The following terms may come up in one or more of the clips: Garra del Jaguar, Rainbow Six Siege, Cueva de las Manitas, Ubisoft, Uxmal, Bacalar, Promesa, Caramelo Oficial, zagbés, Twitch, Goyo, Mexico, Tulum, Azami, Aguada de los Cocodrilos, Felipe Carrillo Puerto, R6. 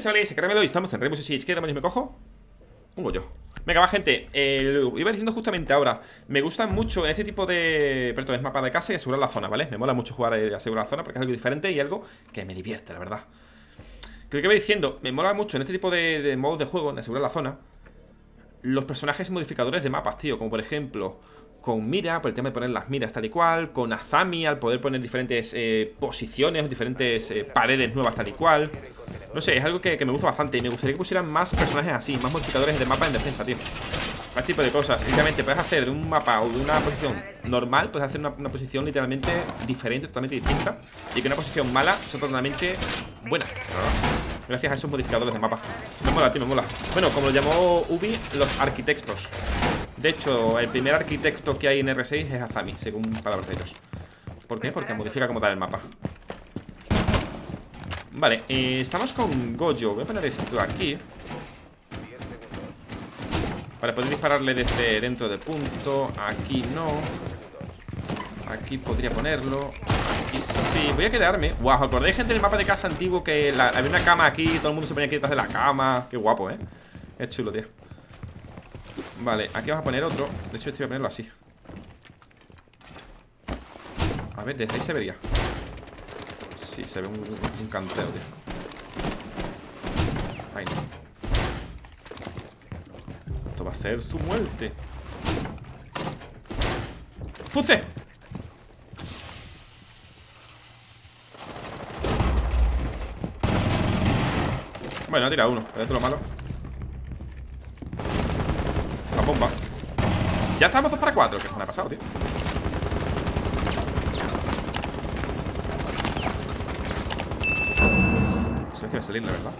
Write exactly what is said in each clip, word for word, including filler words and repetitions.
Vale, chavales, se Caramelo y estamos en Rainbow Six Siege. ¿Qué demonios me cojo? Un Goyo. Venga, va, gente, eh, lo iba diciendo justamente ahora. Me gusta mucho en este tipo de... Perdón, es mapa de casa y asegurar la zona, ¿vale? Me mola mucho jugar a asegurar la zona porque es algo diferente y algo que me divierte, la verdad. Creo que iba diciendo, me mola mucho en este tipo de, de modos de juego, en asegurar la zona, los personajes modificadores de mapas, tío. Como por ejemplo, con mira, por el tema de poner las miras tal y cual. Con Azami, al poder poner diferentes eh, posiciones, diferentes eh, paredes nuevas tal y cual. No sé, es algo que, que me gusta bastante. Y me gustaría que pusieran más personajes así, más modificadores de mapa en defensa, tío. Más tipo de cosas. Literalmente puedes hacer de un mapa o de una posición normal, puedes hacer una, una posición literalmente diferente, totalmente distinta. Y que una posición mala sea totalmente buena. Gracias a esos modificadores de mapa. Me mola, tío, me mola. Bueno, como lo llamó Ubi, los arquitectos. De hecho, el primer arquitecto que hay en R seis es Azami, según palabras de ellos. ¿Por qué? Porque modifica como tal el mapa. Vale, eh, estamos con Goyo. Voy a poner esto aquí para poder dispararle desde dentro del punto. Aquí no. Aquí podría ponerlo. Aquí sí, voy a quedarme. Guau, wow, ¿acordáis, gente, del mapa de casa antiguo? Que la, había una cama aquí, todo el mundo se ponía aquí detrás de la cama. Qué guapo, ¿eh? Es chulo, tío. Vale, aquí vamos a poner otro. De hecho, este voy a ponerlo así. A ver, desde ahí se vería. Sí, se ve un, un canteo, tío. Ahí no. Esto va a ser su muerte. ¡Fuce! Bueno, ha tirado uno, pero esto es lo malo. La bomba. Ya estamos dos para cuatro, que me ha pasado, tío. Se ve que va a salir, la verdad.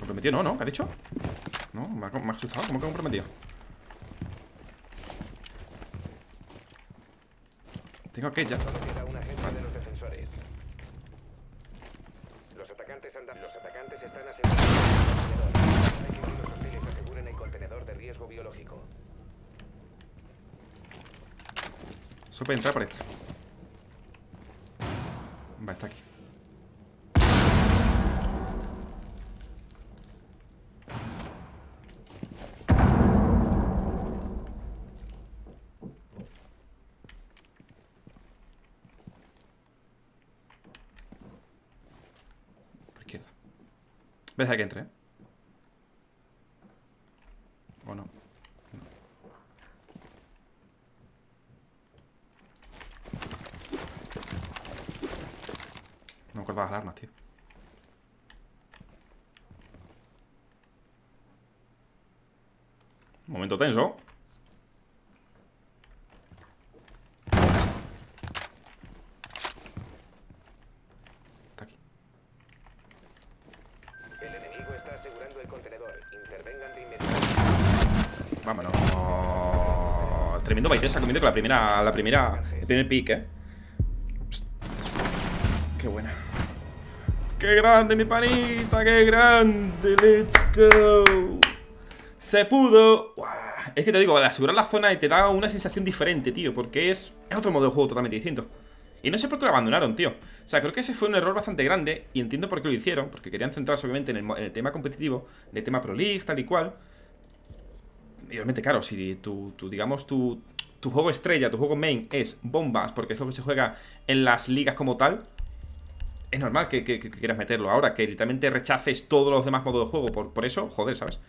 Comprometido, no, no, ¿qué has dicho? No, me ha, me ha asustado, ¿cómo que comprometido? Tengo que ir ya. Eso puede entrar por esta. Va, está aquí. Por izquierda. Voy a dejar que entre, ¿eh? O no. No me acordaba las alarmas, tío. Momento tenso. Está aquí. El enemigo está asegurando el contenedor. Intervengan de inmediato. Vámonos. Tremendo baile esa comiendo con la primera. La primera. El primer pick, eh. Qué buena. ¡Qué grande, mi panita! ¡Qué grande! ¡Let's go! ¡Se pudo! ¡Wow! Es que te digo, al asegurar la zona te da una sensación diferente, tío. Porque es, es otro modo de juego totalmente distinto. Y no sé por qué lo abandonaron, tío. O sea, creo que ese fue un error bastante grande. Y entiendo por qué lo hicieron. Porque querían centrarse, obviamente, en el, en el tema competitivo. En el tema Pro League, tal y cual. Y obviamente, claro, si tú, tú digamos, tu, tu juego estrella, tu juego main es bombas. Porque es lo que se juega en las ligas como tal. Es normal que, que, que quieras meterlo ahora, que literalmente rechaces todos los demás modos de juego. Por, por eso, joder, ¿sabes?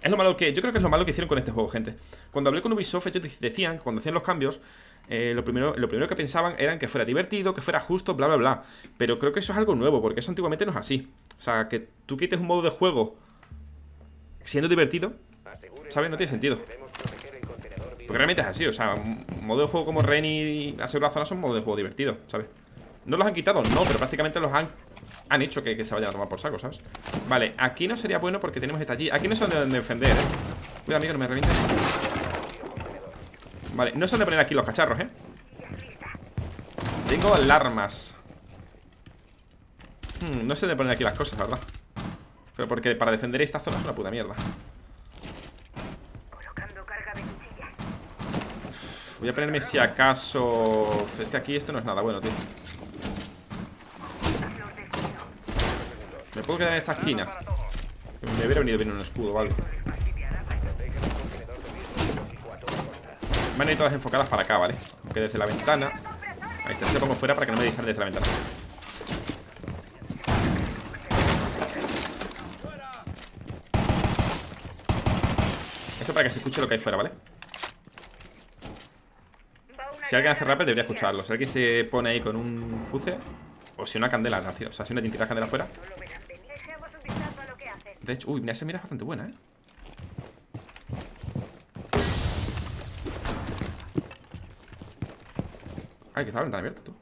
Es lo malo que... Yo creo que es lo malo que hicieron con este juego, gente. Cuando hablé con Ubisoft, ellos decían, cuando hacían los cambios, eh, lo, primero, lo primero que pensaban era que fuera divertido, que fuera justo, bla, bla, bla. Pero creo que eso es algo nuevo, porque eso antiguamente no es así. O sea, que tú quites un modo de juego siendo divertido, ¿sabes? No tiene sentido. Porque realmente es así, o sea, un modo de juego como Ren y Asegurar la Zona son modos de juego divertidos, ¿sabes? ¿No los han quitado? No, pero prácticamente los han han hecho que, que se vayan a tomar por saco, ¿sabes? Vale, aquí no sería bueno porque tenemos esta allí. Aquí no sé dónde defender, ¿eh? Cuidado, amigo, no me revientes. Vale, no sé dónde poner aquí los cacharros, ¿eh? Tengo alarmas. Hmm, no sé dónde poner aquí las cosas, la verdad. Pero porque para defender esta zona es una puta mierda. Voy a ponerme si acaso... Es que aquí esto no es nada bueno, tío. Me puedo quedar en esta esquina. Que me hubiera venido bien un escudo, vale. Van a ir todas enfocadas para acá, ¿vale? Aunque desde la ventana. Ahí está, se lo pongo fuera para que no me disparen desde la ventana. Esto para que se escuche lo que hay fuera, ¿vale? Si alguien hace rappel debería escucharlo. Si alguien se pone ahí con un fuce, o si una candela, o sea, si una tintita candela fuera. De hecho, uy, mira, esa mira es bastante buena, ¿eh? Ay, que está la ventana abierta, tú.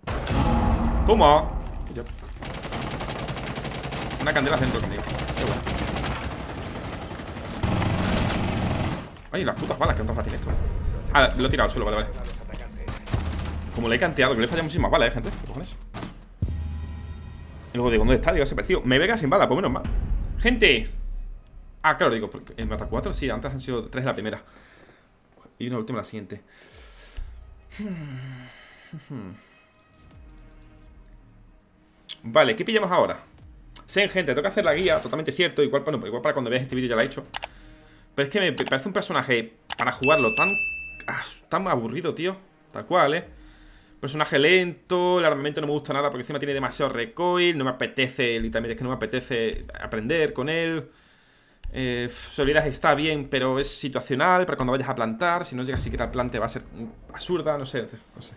¡Toma! Una candela dentro conmigo. Qué bueno. Ay, las putas balas, que no tiene esto. Ah, lo he tirado al suelo, vale, vale. Como le he canteado, que le he fallado muchísimas balas, eh, gente. ¿Qué cojones? Y luego digo, ¿dónde está? Digo, ese parecido. Me vega sin bala, pues menos mal. ¡Gente! Ah, claro, digo, ¿me mata cuatro? Sí, antes han sido tres en la primera. Y una última en la siguiente. Hmm. Vale, ¿qué pillamos ahora? Sí, gente, tengo que hacer la guía, totalmente cierto. Igual, bueno, igual para cuando veas este vídeo ya la he hecho. Pero es que me parece un personaje para jugarlo tan, ah, tan aburrido, tío. Tal cual, eh. Personaje lento, el armamento no me gusta nada porque encima tiene demasiado recoil. No me apetece, literalmente es que no me apetece aprender con él. Eh, Solidaridad está bien, pero es situacional para cuando vayas a plantar. Si no llegas siquiera al plante va a ser absurda, no sé, no sé.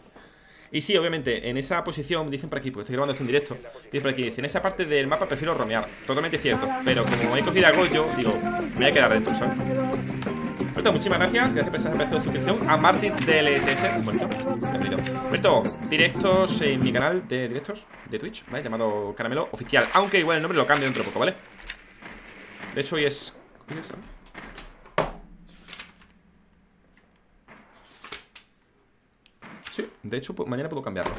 Y sí, obviamente, en esa posición, dicen por aquí, porque estoy grabando esto en directo, dicen por aquí, dicen, en esa parte del mapa prefiero romear. Totalmente cierto, pero como he cogido a Goyo, digo, me voy a quedar dentro, ¿sabes? Berto, muchísimas gracias, gracias por esa aprecio de suscripción. A Martin D L S S, bonito, bienvenido. Berto, directos en mi canal de directos de Twitch, ¿vale? Llamado Caramelo Oficial, aunque igual el nombre lo cambio dentro de poco, ¿vale? De hecho, hoy es... ¿qué es eso? Sí, de hecho, pues, mañana puedo cambiarlo.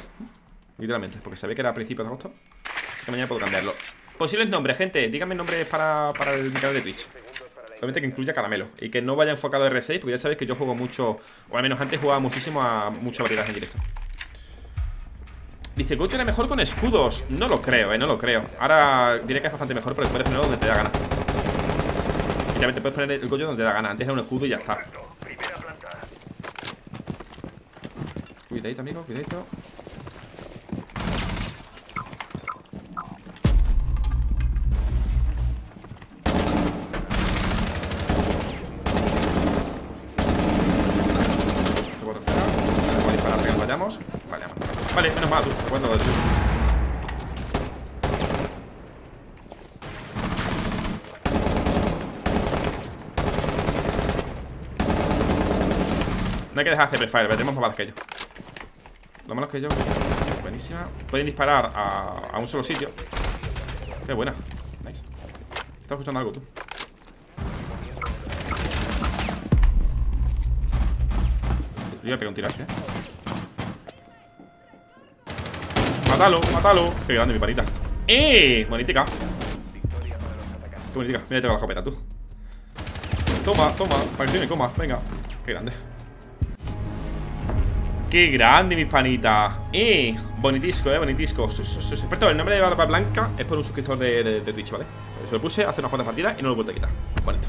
Literalmente, porque sabía que era a principios de agosto. Así que mañana puedo cambiarlo. Posibles nombres, gente, díganme nombres para, para el canal de Twitch. Obviamente que incluya caramelo. Y que no vaya enfocado a R seis, porque ya sabéis que yo juego mucho. O al menos antes jugaba muchísimo a muchas variedades en directo. Dice, Goyo era mejor con escudos. No lo creo, eh, no lo creo. Ahora diré que es bastante mejor, pero puedes ponerlo donde te da gana. Literalmente puedes poner el Goyo donde te da gana. Antes era un escudo y ya está. Cuidadito, amigo, cuidadito. Vale, vayamos. Vale, vale, menos mal, tú. Bueno, tú. No hay que dejar hacer prefire, pero tenemos más balas que yo. Lo malo es que yo... Buenísima. Pueden disparar a, a un solo sitio. Qué buena. Nice. Estaba escuchando algo, tú. Yo le pego un tiraje, eh. Mátalo, mátalo. Qué grande mi panita. ¡Eh! Bonitica. Qué bonitica. Mira, tengo la escopeta, tú. Toma, toma. Para que me coma. Venga. Qué grande. ¡Qué grande, mis panitas! ¡Eh! Bonitisco, eh, bonitisco. Experto, el nombre de Barba Blanca es por un suscriptor de, de, de Twitch, ¿vale? Se lo puse hace unas cuantas partidas y no lo he vuelto a quitar. Bonito.